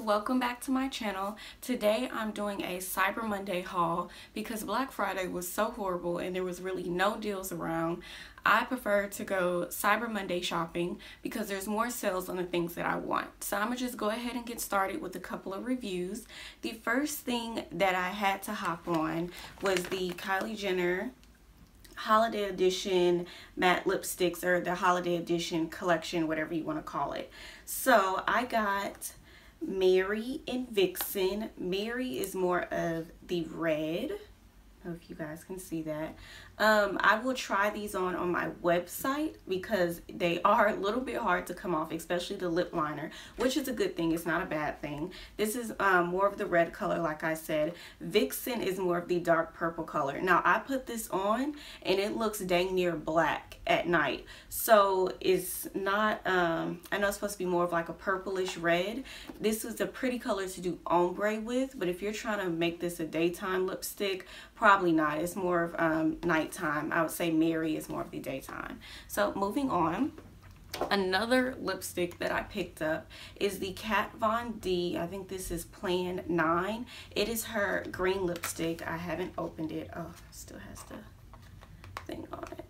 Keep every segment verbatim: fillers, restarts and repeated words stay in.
Welcome back to my channel. Today I'm doing a Cyber Monday haul because Black Friday was so horrible and there was really no deals around. I prefer to go Cyber Monday shopping because there's more sales on the things that I want. So I'm gonna just go ahead and get started with a couple of reviews. The first thing that I had to hop on was the Kylie Jenner holiday edition matte lipsticks, or the holiday edition collection, whatever you want to call it. So I got Mary and Vixen. Mary is more of the red. I don't know if you guys can see that. Um, I will try these on on my website because they are a little bit hard to come off, especially the lip liner, which is a good thing. It's not a bad thing. This is um, more of the red color, like I said. Vixen is more of the dark purple color. Now, I put this on and it looks dang near black at night. So it's not, um, I know it's supposed to be more of like a purplish red. This is a pretty color to do ombre with, but if you're trying to make this a daytime lipstick, probably not. It's more of um, night time. I would say Mary is more of the daytime. So moving on, another lipstick that I picked up is the Kat Von D. I think this is Plan nine. It is her green lipstick. I haven't opened it. Oh, it still has the thing on it.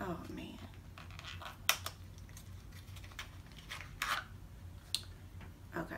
Oh man. Okay.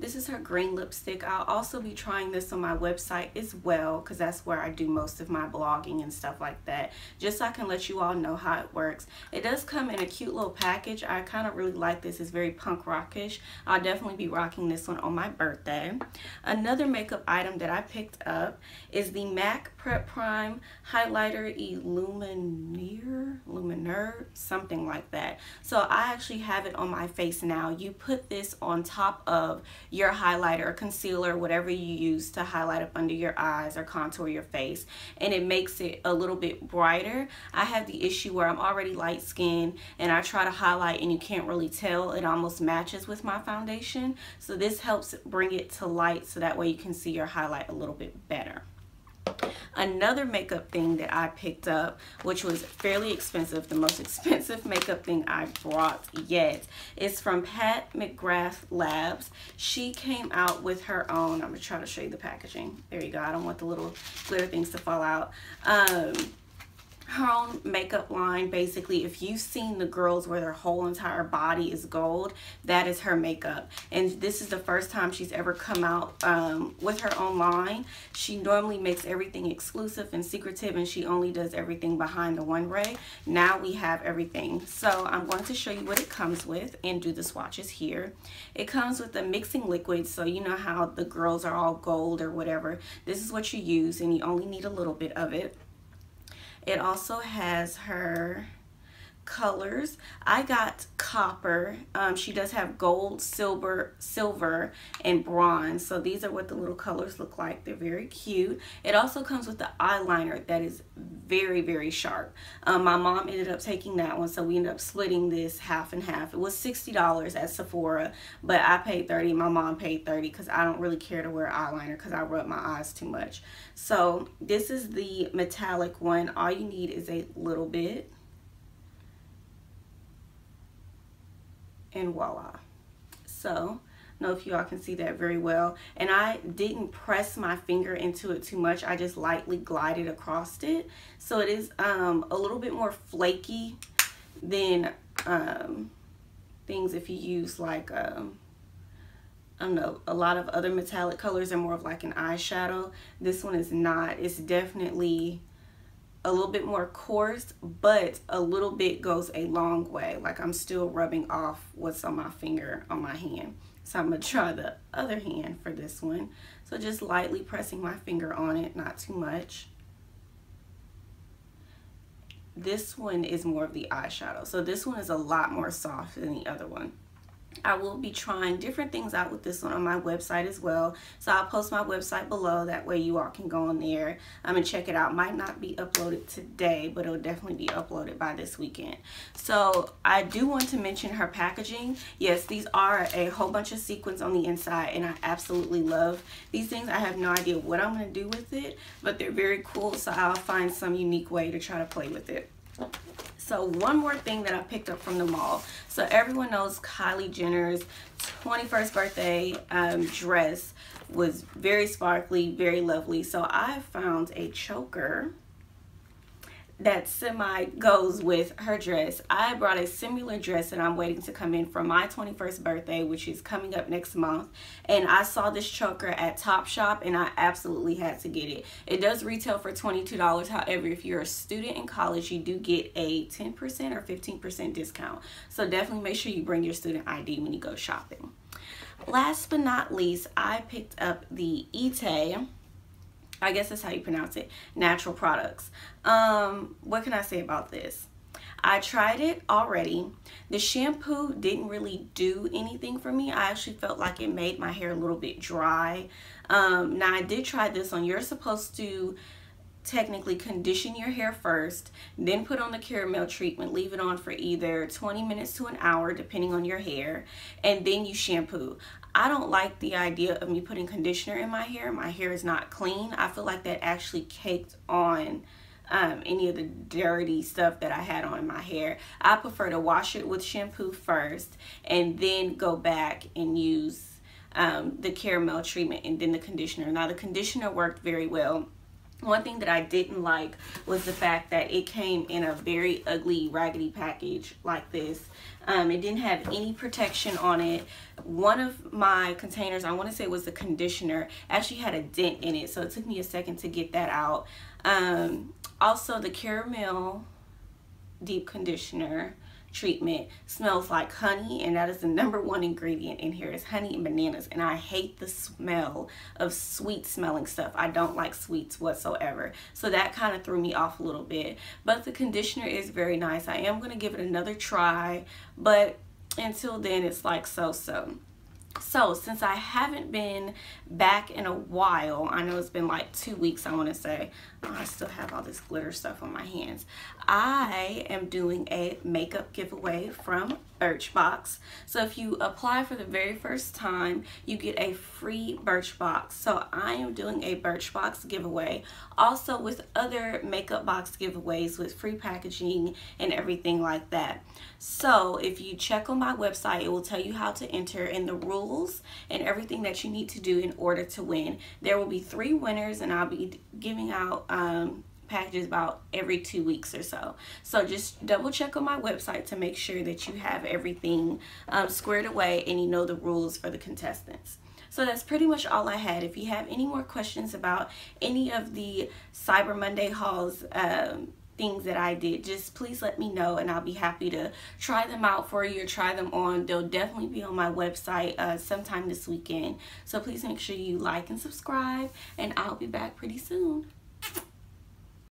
This is her green lipstick. I'll also be trying this on my website as well because that's where I do most of my blogging and stuff like that, just so I can let you all know how it works. It does come in a cute little package. I kind of really like this. It's very punk rockish. I'll definitely be rocking this one on my birthday. Another makeup item that I picked up is the MAC Prep Prime Highlighter Illumineur, Illumineur, something like that. So I actually have it on my face now. You put this on top of your highlighter or concealer, whatever you use to highlight up under your eyes or contour your face, and it makes it a little bit brighter. I have the issue where I'm already light skinned and I try to highlight and you can't really tell. It almost matches with my foundation. So this helps bring it to light so that way you can see your highlight a little bit better. Another makeup thing that I picked up, which was fairly expensive, the most expensive makeup thing I bought yet, is from Pat McGrath Labs. She came out with her own. I'm going to try to show you the packaging. There you go. I don't want the little glitter things to fall out. Um, her own makeup line, basically. If you've seen the girls where their whole entire body is gold, that is her makeup, and this is the first time she's ever come out um with her own line. She normally makes everything exclusive and secretive, and she only does everything behind the one ray. Now we have everything. So I'm going to show you what it comes with and do the swatches here. It comes with a mixing liquid, so you know how the girls are all gold or whatever. This is what you use, and you only need a little bit of it. It also has her colors. I got copper. Um, she does have gold, silver, silver, and bronze. So these are what the little colors look like. They're very cute. It also comes with the eyeliner that is very, very sharp. Um, my mom ended up taking that one, so we ended up splitting this half and half. It was sixty dollars at Sephora, but I paid thirty dollars. My mom paid thirty dollars because I don't really care to wear eyeliner because I rub my eyes too much. So this is the metallic one. All you need is a little bit. And voila. So I don't know if you all can see that very well, and I didn't press my finger into it too much. I just lightly glided across it, so it is um a little bit more flaky than um things if you use like um I don't know, a lot of other metallic colors are more of like an eyeshadow. This one is not. It's definitely a little bit more coarse, but a little bit goes a long way. Like I'm still rubbing off what's on my finger, on my hand. So I'm gonna try the other hand for this one. So just lightly pressing my finger on it, not too much. This one is more of the eyeshadow. So this one is a lot more soft than the other one. I will be trying different things out with this one on my website as well. So I'll post my website below. That way you all can go on there um, and check it out. Might not be uploaded today, but it'll definitely be uploaded by this weekend. So I do want to mention her packaging. Yes, these are a whole bunch of sequins on the inside, and I absolutely love these things. I have no idea what I'm going to do with it, but they're very cool. So I'll find some unique way to try to play with it. So one more thing that I picked up from the mall. So everyone knows Kylie Jenner's twenty-first birthday um, dress was very sparkly, very lovely. So I found a choker that semi goes with her dress. I brought a similar dress and I'm waiting to come in for my twenty-first birthday, which is coming up next month. And I saw this choker at Topshop and I absolutely had to get it. It does retail for twenty-two dollars. However, if you're a student in college, you do get a ten percent or fifteen percent discount. So definitely make sure you bring your student I D when you go shopping. Last but not least, I picked up the E'tae, I guess that's how you pronounce it, natural products. Um, what can I say about this? I tried it already. The shampoo didn't really do anything for me. I actually felt like it made my hair a little bit dry. Um, now I did try this on. You're supposed to technically condition your hair first, then put on the caramel treatment, leave it on for either twenty minutes to an hour depending on your hair, and then you shampoo. I don't like the idea of me putting conditioner in my hair. My hair is not clean. I feel like that actually caked on um, any of the dirty stuff that I had on my hair. I prefer to wash it with shampoo first and then go back and use um, the caramel treatment and then the conditioner. Now the conditioner worked very well. One thing that I didn't like was the fact that it came in a very ugly, raggedy package like this. Um, it didn't have any protection on it. One of my containers, I want to say it was the conditioner, actually had a dent in it. So it took me a second to get that out. Um, also, the caramel deep conditioner treatment smells like honey, and that is the number one ingredient in here is honey and bananas, and I hate the smell of sweet smelling stuff. I don't like sweets whatsoever, so that kind of threw me off a little bit, but the conditioner is very nice. I am going to give it another try, but until then it's like so-so. So since I haven't been back in a while, I know it's been like two weeks, I want to say. Oh, I still have all this glitter stuff on my hands. I am doing a makeup giveaway from Birchbox. So if you apply for the very first time, you get a free Birchbox. So I am doing a Birchbox giveaway, also with other makeup box giveaways with free packaging and everything like that. So if you check on my website, it will tell you how to enter and the rules and everything that you need to do in order to win. There will be three winners, and I'll be giving out um, packages about every two weeks or so. So just double check on my website to make sure that you have everything um, squared away and you know the rules for the contestants. So that's pretty much all I had. If you have any more questions about any of the Cyber Monday hauls, um, things that I did, just please let me know and I'll be happy to try them out for you or try them on. They'll definitely be on my website uh, sometime this weekend. So please make sure you like and subscribe, and I'll be back pretty soon.